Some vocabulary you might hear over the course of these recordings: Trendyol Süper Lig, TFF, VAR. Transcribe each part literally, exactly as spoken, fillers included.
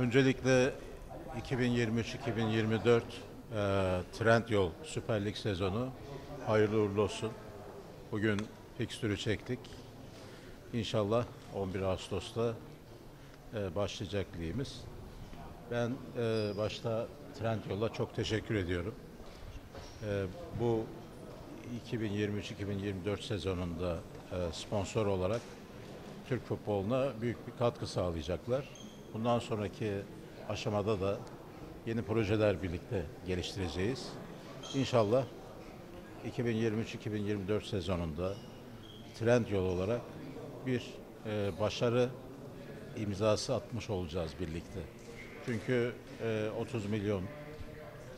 Öncelikle iki bin yirmi üç iki bin yirmi dört e, Trendyol Süper Lig sezonu hayırlı uğurlu olsun. Bugün fikstürü çektik. İnşallah on bir Ağustos'ta e, başlayacak ligimiz. Ben e, başta Trendyol'a çok teşekkür ediyorum. E, bu iki bin yirmi üç iki bin yirmi dört sezonunda e, sponsor olarak Türk futboluna büyük bir katkı sağlayacaklar. Bundan sonraki aşamada da yeni projeler birlikte geliştireceğiz. İnşallah iki bin yirmi üç iki bin yirmi dört sezonunda Trendyol olarak bir e, başarı imzası atmış olacağız birlikte. Çünkü e, otuz milyon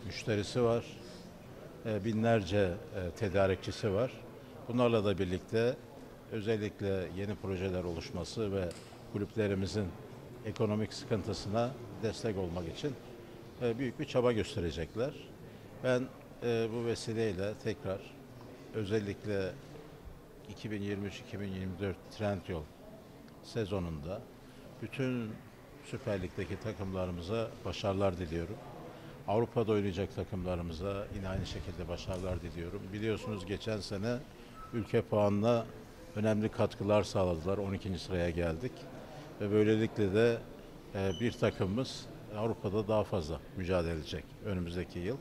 müşterisi var, e, binlerce e, tedarikçisi var. Bunlarla da birlikte özellikle yeni projeler oluşması ve kulüplerimizin ekonomik sıkıntısına destek olmak için büyük bir çaba gösterecekler. Ben bu vesileyle tekrar özellikle iki bin yirmi üç iki bin yirmi dört Trendyol sezonunda bütün Süper Lig'deki takımlarımıza başarılar diliyorum. Avrupa'da oynayacak takımlarımıza yine aynı şekilde başarılar diliyorum. Biliyorsunuz geçen sene ülke puanına önemli katkılar sağladılar. on ikinci sıraya geldik. Ve böylelikle de bir takımımız Avrupa'da daha fazla mücadele edecek önümüzdeki yıl.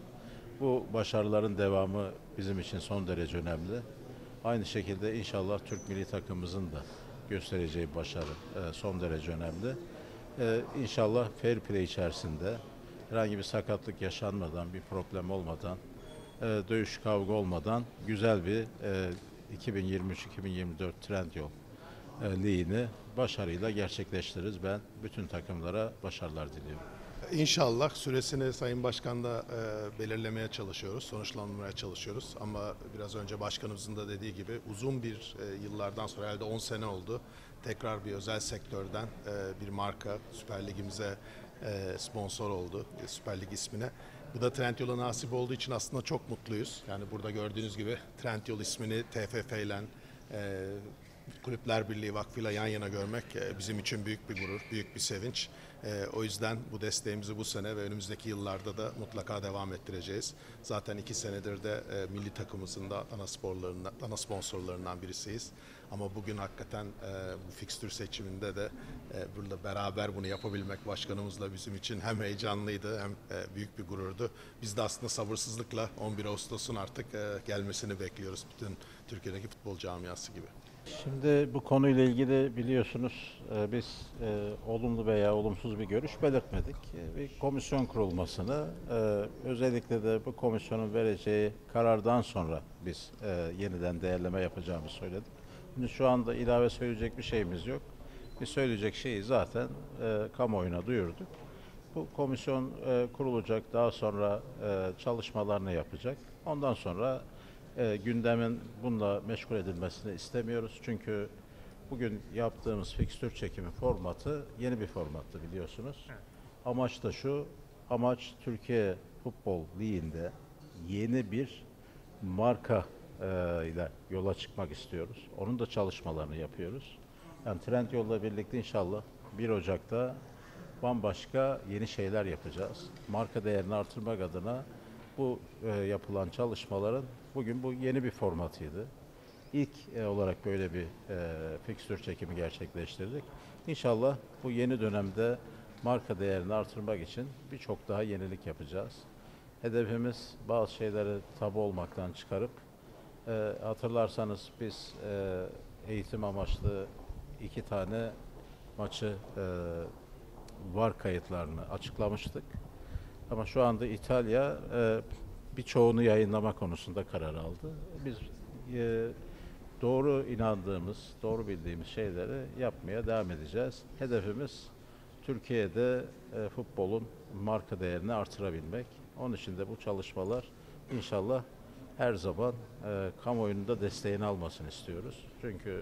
Bu başarıların devamı bizim için son derece önemli. Aynı şekilde inşallah Türk milli takımımızın da göstereceği başarı son derece önemli. İnşallah fair play içerisinde herhangi bir sakatlık yaşanmadan, bir problem olmadan, dövüş kavga olmadan güzel bir iki bin yirmi üç iki bin yirmi dört Trendyol ligini başarıyla gerçekleştiririz. Ben bütün takımlara başarılar diliyorum. İnşallah süresini Sayın Başkan da e, belirlemeye çalışıyoruz, sonuçlandırmaya çalışıyoruz. Ama biraz önce Başkanımızın da dediği gibi uzun bir e, yıllardan sonra, herhalde on sene oldu, tekrar bir özel sektörden e, bir marka Süper Lig'imize e, sponsor oldu, e, Süper Lig ismine. Bu da Trendyol'a nasip olduğu için aslında çok mutluyuz. Yani burada gördüğünüz gibi Trendyol ismini T F F ile e, Kulüpler Birliği Vakfı'yla yan yana görmek bizim için büyük bir gurur, büyük bir sevinç. O yüzden bu desteğimizi bu sene ve önümüzdeki yıllarda da mutlaka devam ettireceğiz. Zaten iki senedir de milli takımımızın da ana sporlarından, ana sponsorlarından birisiyiz. Ama bugün hakikaten bu fikstür seçiminde de burada beraber bunu yapabilmek Başkanımızla bizim için hem heyecanlıydı hem büyük bir gururdu. Biz de aslında sabırsızlıkla on bir Ağustos'un artık gelmesini bekliyoruz bütün Türkiye'deki futbol camiası gibi. Şimdi bu konuyla ilgili biliyorsunuz biz e, olumlu veya olumsuz bir görüş belirtmedik. Bir komisyon kurulmasını, e, özellikle de bu komisyonun vereceği karardan sonra biz e, yeniden değerleme yapacağımızı söyledik. Şimdi şu anda ilave söyleyecek bir şeyimiz yok. Bir söyleyecek şeyi zaten e, kamuoyuna duyurduk. Bu komisyon e, kurulacak, daha sonra e, çalışmalarını yapacak. Ondan sonra E, gündemin bununla meşgul edilmesini istemiyoruz. Çünkü bugün yaptığımız fikstür çekimi formatı yeni bir formattı biliyorsunuz. Evet. Amaç da şu, amaç Türkiye Futbol Ligi'nde yeni bir marka e, ile yola çıkmak istiyoruz. Onun da çalışmalarını yapıyoruz. Yani Trendyol'la birlikte inşallah bir Ocak'ta bambaşka yeni şeyler yapacağız. Marka değerini artırmak adına bu e, yapılan çalışmaların bugün bu yeni bir formatıydı. İlk e, olarak böyle bir e, fikstür çekimi gerçekleştirdik. İnşallah bu yeni dönemde marka değerini artırmak için birçok daha yenilik yapacağız. Hedefimiz bazı şeyleri tabu olmaktan çıkarıp e, hatırlarsanız biz e, eğitim amaçlı iki tane maçı e, var kayıtlarını açıklamıştık. Ama şu anda İtalya e, birçoğunu yayınlama konusunda karar aldı. Biz e, doğru inandığımız, doğru bildiğimiz şeyleri yapmaya devam edeceğiz. Hedefimiz Türkiye'de e, futbolun marka değerini artırabilmek. Onun için de bu çalışmalar inşallah her zaman e, kamuoyunun da desteğini almasını istiyoruz. Çünkü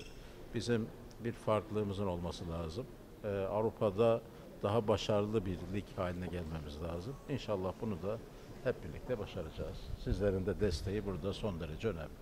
bizim bir farklılığımızın olması lazım. E, Avrupa'da daha başarılı bir lig haline gelmemiz lazım. İnşallah bunu da hep birlikte başaracağız. Sizlerin de desteği burada son derece önemli.